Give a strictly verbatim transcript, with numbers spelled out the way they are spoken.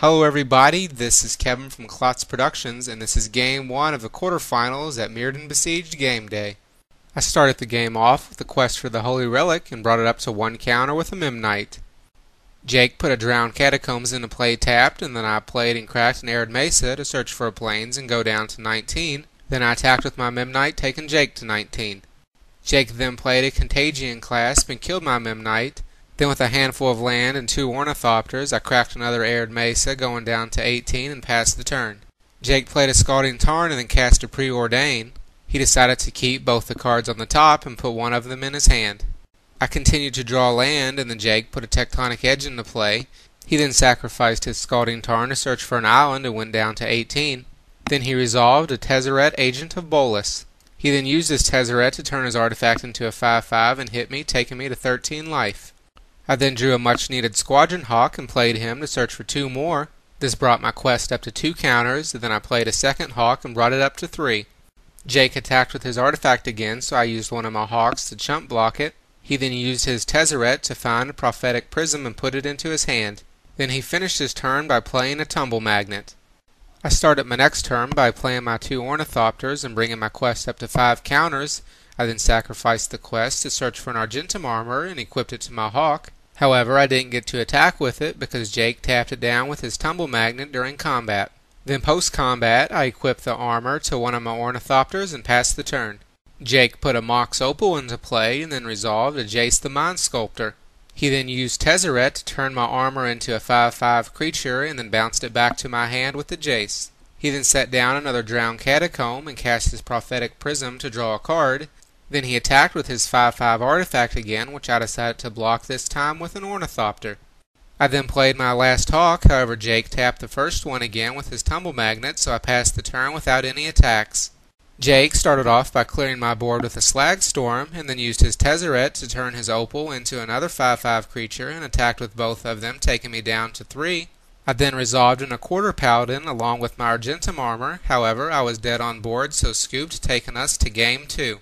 Hello everybody, this is Kevin from Klotz Productions, and this is Game one of the quarterfinals at Mirrodin Besieged Game Day. I started the game off with the Quest for the Holy Relic and brought it up to one counter with a Memnite. Jake put a Drowned Catacombs into play tapped, and then I played and cracked an Arid Mesa to search for a Plains and go down to nineteen. Then I attacked with my Memnite, taking Jake to nineteen. Jake then played a Contagion Clasp and killed my Memnite. Then with a handful of land and two Ornithopters, I cracked another Arid Mesa, going down to eighteen and passed the turn. Jake played a Scalding Tarn and then cast a Preordain. He decided to keep both the cards on the top and put one of them in his hand. I continued to draw land, and then Jake put a Tectonic Edge into play. He then sacrificed his Scalding Tarn to search for an island and went down to eighteen. Then he resolved a Tezzeret Agent of Bolas. He then used his Tezzeret to turn his artifact into a five five and hit me, taking me to thirteen life. I then drew a much-needed Squadron Hawk and played him to search for two more. This brought my quest up to two counters, and then I played a second Hawk and brought it up to three. Jake attacked with his artifact again, so I used one of my Hawks to chump block it. He then used his Tezzeret to find a Prophetic Prism and put it into his hand. Then he finished his turn by playing a Tumble Magnet. I started my next turn by playing my two Ornithopters and bringing my quest up to five counters. I then sacrificed the quest to search for an Argentum Armor and equipped it to my Hawk. However, I didn't get to attack with it because Jake tapped it down with his Tumble Magnet during combat. Then post-combat, I equipped the armor to one of my Ornithopters and passed the turn. Jake put a Mox Opal into play and then resolved a Jace the Mind Sculptor. He then used Tezzeret to turn my armor into a five five creature and then bounced it back to my hand with the Jace. He then set down another Drowned Catacomb and cast his Prophetic Prism to draw a card. Then he attacked with his five five artifact again, which I decided to block this time with an Ornithopter. I then played my last Hawk, however Jake tapped the first one again with his Tumble Magnet, so I passed the turn without any attacks. Jake started off by clearing my board with a Slagstorm, and then used his Tezzeret to turn his Opal into another five five creature, and attacked with both of them, taking me down to three. I then resolved in a Quarter Paladin along with my Argentum Armor, however I was dead on board, so scooped, taking us to Game two.